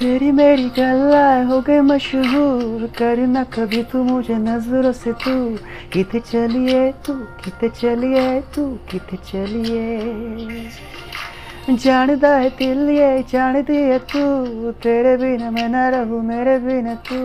तेरी मेरी गल्ला हो गए मशहूर, करना कभी तू मुझे नजरों से तू। किथे चलिए तू, किथे चलिए तू, किथे चलिए। जानदा है दिल ये जानदी है तू, तेरे बिना मैं ना रहूं मेरे बिना तू।